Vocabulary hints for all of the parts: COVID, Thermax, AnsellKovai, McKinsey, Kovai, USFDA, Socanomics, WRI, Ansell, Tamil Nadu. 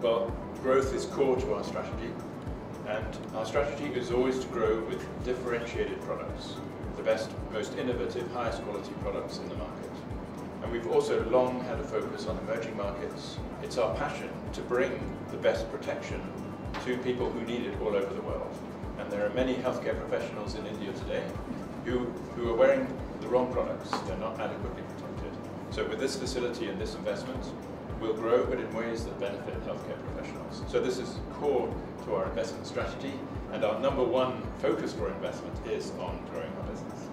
But growth is core to our strategy, and our strategy is always to grow with differentiated products, the best, most innovative, highest quality products in the market. And we've also long had a focus on emerging markets. It's our passion to bring the best protection to people who need it all over the world. And there are many healthcare professionals in India today who are wearing the wrong products. They're not adequately protected. So with this facility and this investment, we'll grow, but in ways that benefit healthcare professionals. So this is core to our investment strategy, and our number one focus for investment is on growing our business.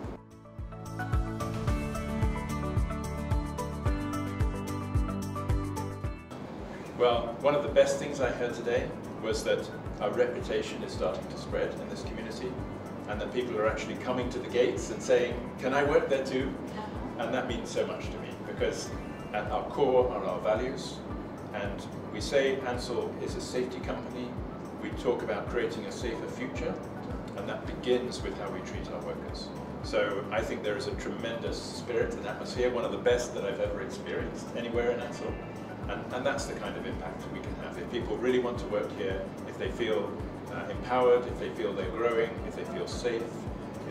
Well, one of the best things I heard today was that our reputation is starting to spread in this community, and that people are actually coming to the gates and saying, "Can I work there too?" And that means so much to me, because at our core are our values, and we say Ansell is a safety company. We talk about creating a safer future, and that begins with how we treat our workers. So I think there is a tremendous spirit and atmosphere, one of the best that I've ever experienced anywhere in Ansell, and that's the kind of impact that we can have. If people really want to work here, if they feel empowered, if they feel they're growing, if they feel safe,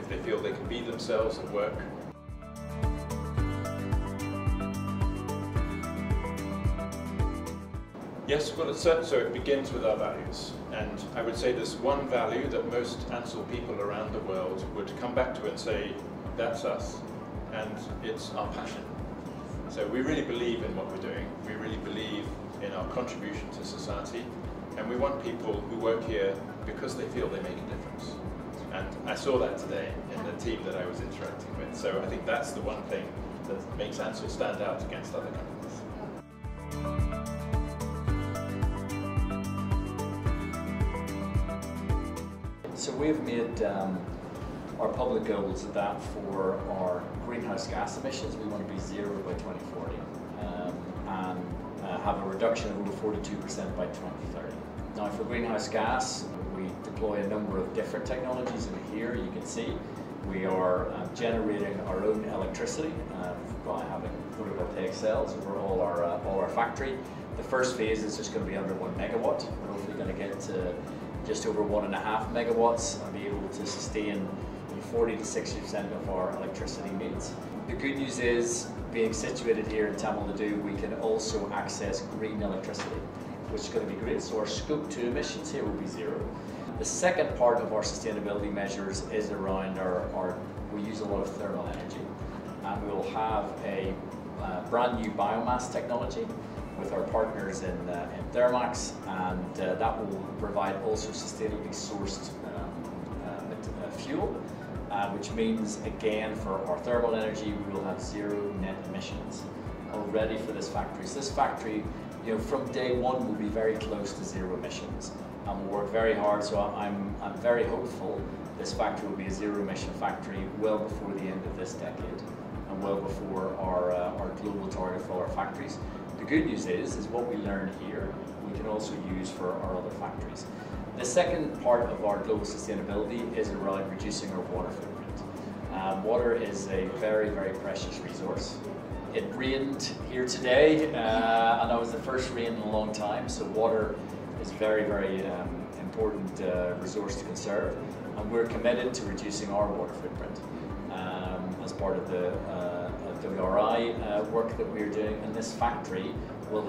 if they feel they can be themselves at work. Yes, well, so it begins with our values, and I would say there's one value that most Ansell people around the world would come back to and say, that's us, and it's our passion. So we really believe in what we're doing, we really believe in our contribution to society, and we want people who work here because they feel they make a difference. And I saw that today in the team that I was interacting with, so I think that's the one thing that makes Ansell stand out against other companies. So we've made our public goals of that for our greenhouse gas emissions. We want to be zero by 2040 and have a reduction of over 42% by 2030. Now for greenhouse gas, we deploy a number of different technologies, and here you can see we are generating our own electricity by having photovoltaic cells over all our factory. The first phase is just going to be under 1 megawatt. We're hopefully going to get to just over 1.5 megawatts and be able to sustain 40 to 60% of our electricity needs. The good news is, being situated here in Tamil Nadu, we can also access green electricity, which is going to be great. So our scope 2 emissions here will be zero. The second part of our sustainability measures is around we use a lot of thermal energy, and we will have a brand new biomass technology with our partners in Thermax, and that will provide also sustainably sourced fuel, which means again for our thermal energy we will have zero net emissions already for this factory. So this factory, from day one will be very close to zero emissions, and we'll work very hard. So I'm very hopeful this factory will be a zero emission factory well before the end of this decade, and well before our global target for our factories. The good news is what we learn here, we can also use for our other factories. The second part of our global sustainability is around reducing our water footprint. Water is a very, very precious resource. It rained here today, and that was the first rain in a long time, so water is a very, very important resource to conserve, and we're committed to reducing our water footprint as part of the WRI work that we're doing, and this factory will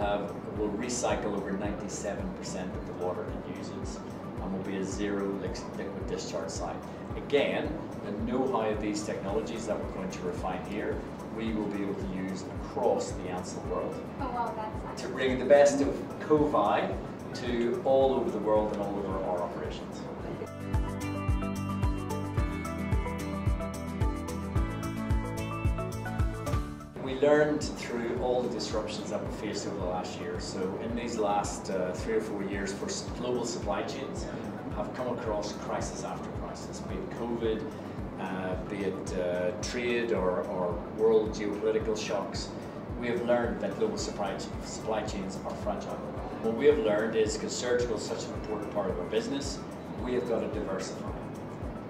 recycle over 97% of the water it uses, and will be a zero liquid discharge site. Again, the know-how of these technologies that we're going to refine here, we will be able to use across the Ansell world. Oh, wow, that's nice. To bring the best of Kovai to all over the world and all over our operations. We learned through all the disruptions that we faced over the last year. So in these last 3 or 4 years, for global supply chains have come across crisis after crisis, be it COVID, be it trade or world geopolitical shocks. We have learned that global supply chains are fragile. What we have learned is, because surgical is such an important part of our business, we have got to diversify.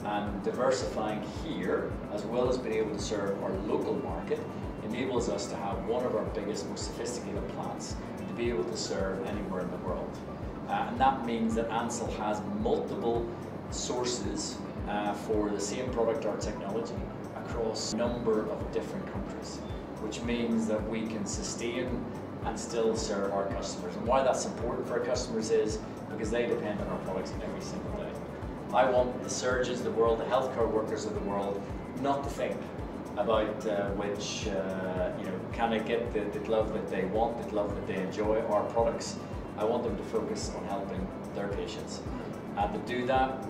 And diversifying here, as well as being able to serve our local market, enables us to have one of our biggest, most sophisticated plants to be able to serve anywhere in the world. And that means that Ansell has multiple sources for the same product or technology across a number of different countries, which means that we can sustain and still serve our customers. And why that's important for our customers is because they depend on our products every single day. I want the surgeons of the world, the healthcare workers of the world, not to think about can I get the glove that they want, the glove that they enjoy, our products. I want them to focus on helping their patients. And to do that,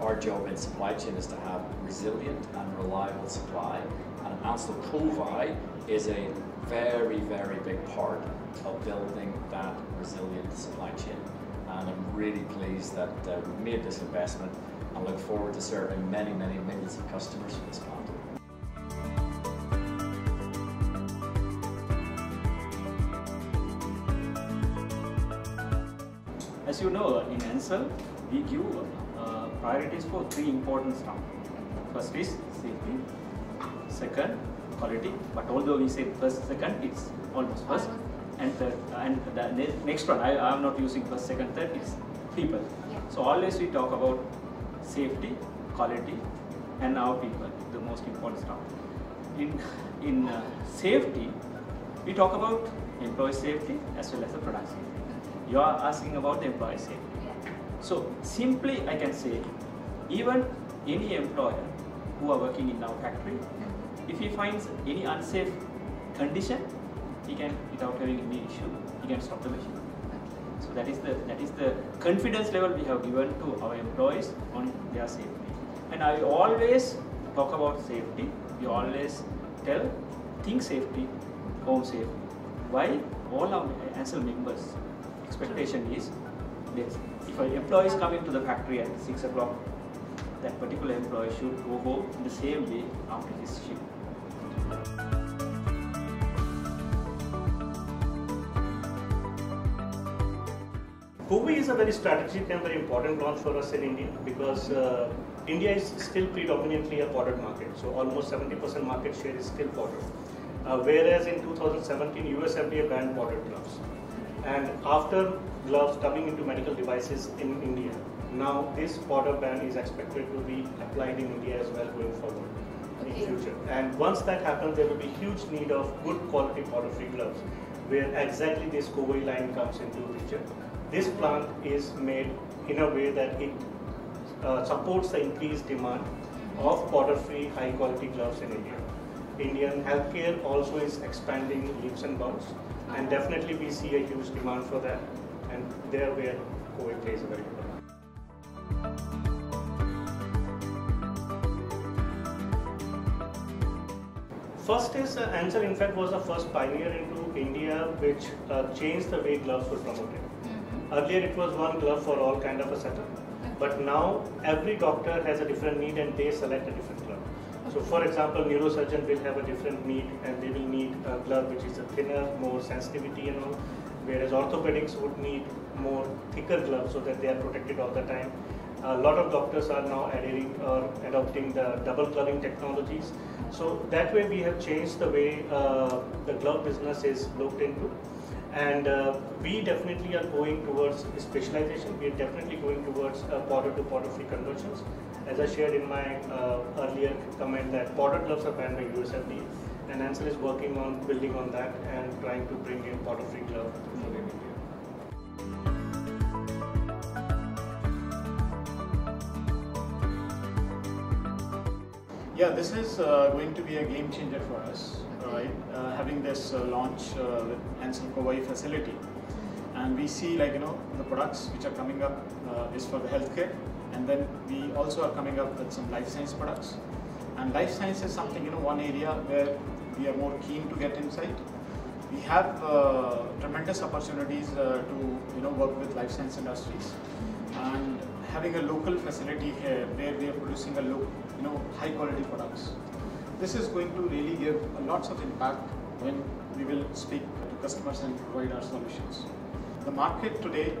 our job in supply chain is to have resilient and reliable supply. And AnsellKovai is a very, very big part of building that resilient supply chain. And I'm really pleased that we've made this investment and look forward to serving many, many millions of customers from this plant. As you know, in Ansell, we give priorities for three important stuff. First is safety, second, quality, but although we say first, second, it's almost first, and third, and the next one, I am not using first, second, third, it's people. Yeah. So always we talk about safety, quality, and our people, the most important stuff. In safety, we talk about employee safety as well as the product safety. You are asking about the employee safety. So simply I can say, even any employer who are working in our factory, if he finds any unsafe condition, he can, without having any issue, he can stop the machine. So that is the confidence level we have given to our employees on their safety. And I always talk about safety. We always tell, think safety, home safety. Why? All our Ansell members, expectation is this: if an employee is coming to the factory at 6 o'clock, that particular employee should go home in the same way after his shift. Kovai is a very strategic and very important launch for us in India, because India is still predominantly a powder market, so almost 70% market share is still powder. Whereas in 2017, USFDA banned powder gloves. And after gloves coming into medical devices in India, now this powder ban is expected to be applied in India as well going forward in future. And once that happens, there will be huge need of good quality powder-free gloves, where exactly this Kovai line comes into picture. This plant is made in a way that it supports the increased demand of powder-free high-quality gloves in India. Indian healthcare also is expanding leaps and bounds, and definitely we see a huge demand for that, and there where Kovai plays a very good role. First is Ansell in fact was the first pioneer into India which changed the way gloves were promoted. Earlier it was one glove for all kind of a setup, but now every doctor has a different need and they select a different glove. So for example, neurosurgeon will have a different need and they will need a glove which is a thinner, more sensitivity and all, whereas orthopedics would need more thicker gloves so that they are protected all the time. A lot of doctors are now adhering or adopting the double gloving technologies. So that way we have changed the way the glove business is looked into. And we definitely are going towards specialization. We are definitely going towards powder to powder free conversions. As I shared in my earlier comment, that powder gloves are banned by USFDA, and Ansell is working on building on that and trying to bring in powder free glove to the India. Yeah, this is going to be a game changer for us. Right? Having this launch with AnsellKovai facility, and we see the products which are coming up is for the healthcare, and then we also are coming up with some life science products, and life science is something one area where we are more keen to get inside. We have tremendous opportunities to work with life science industries, and having a local facility here where we are producing a high quality products. This is going to really give lots of impact when we will speak to customers and provide our solutions. The market today,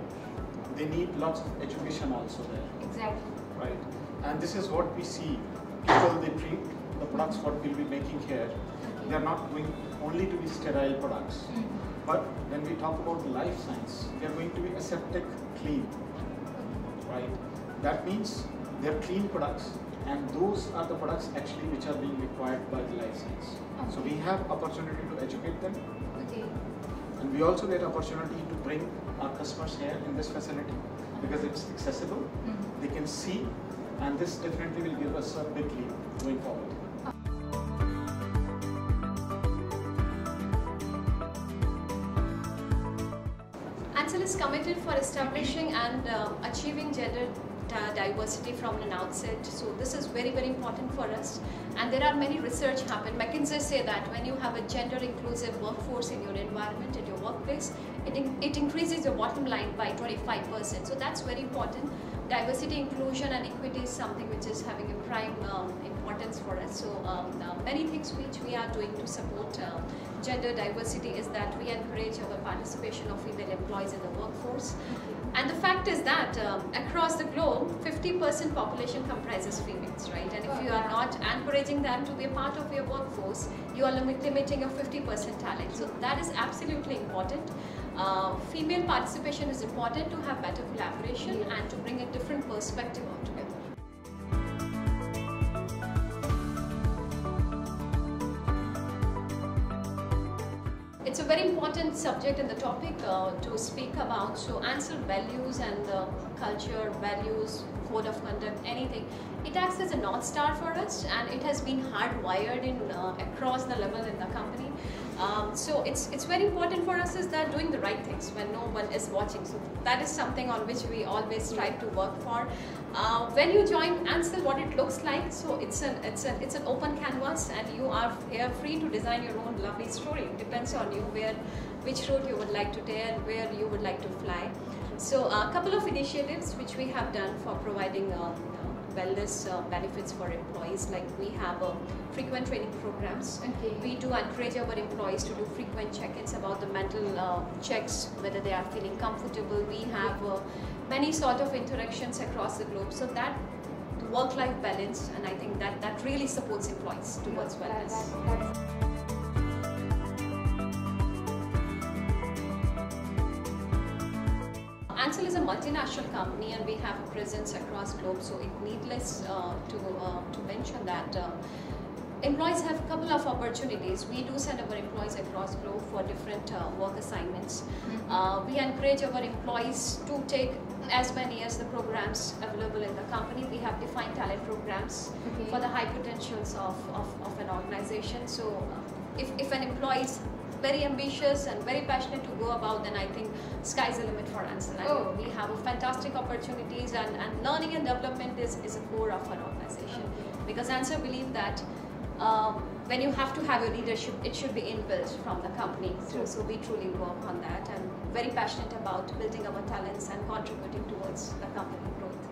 they need lots of education also there. Exactly. Right. And this is what we see. People, they treat the products what we'll be making here. They are not going only to be sterile products. But when we talk about life science, they are going to be aseptic clean, right? That means they are clean products, and those are the products actually which are being required by the life science. So we have opportunity to educate them, and we also get opportunity to bring our customers here in this facility because it's accessible. They can see, and this definitely will give us a big lead going forward. Ansell is committed for establishing and achieving gender diversity from an outset. So this is very, very important for us. And there are many research happen. McKinsey say that when you have a gender inclusive workforce in your environment, in your workplace, it increases your bottom line by 25%. So that's very important. Diversity, inclusion and equity is something which is having a prime importance for us. So many things which we are doing to support gender diversity is that we encourage our participation of female employees in the workforce. And the fact is that across the globe, 50% population comprises females, right? And if you are not encouraging them to be a part of your workforce, you are limiting your 50% talent. So that is absolutely important. Female participation is important to have better collaboration and to bring a different perspective altogether. It's a very important subject and the topic to speak about. So Ansell values and the culture, values, code of conduct, anything. It acts as a North Star for us, and it has been hardwired in across the level in the company. So it's very important for us is that doing the right things when no one is watching. So that is something on which we always strive to work for. When you join Ansell, what it looks like, so it's an open canvas, and you are free to design your own lovely story. It depends on you which road you would like to take, where you would like to fly. So a couple of initiatives which we have done for providing wellness benefits for employees, like we have frequent training programs. We do encourage our employees to do frequent check-ins about the mental checks, whether they are feeling comfortable. We have many sort of interactions across the globe, so that work-life balance, and I think that really supports employees towards wellness. Ansell is a multinational company, and we have a presence across globe, so it's needless to mention that employees have a couple of opportunities. We do send our employees across globe for different work assignments. We encourage our employees to take as many as the programs available in the company. We have defined talent programs for the high potentials of an organization. So if an employee is very ambitious and very passionate to go about, then I think sky's the limit for Ansell. We have a fantastic opportunities, and learning and development is a core of our organization. Because Ansell believe that when you have to have a leadership, it should be inbuilt from the company. So we truly work on that, and very passionate about building our talents and contributing towards the company growth.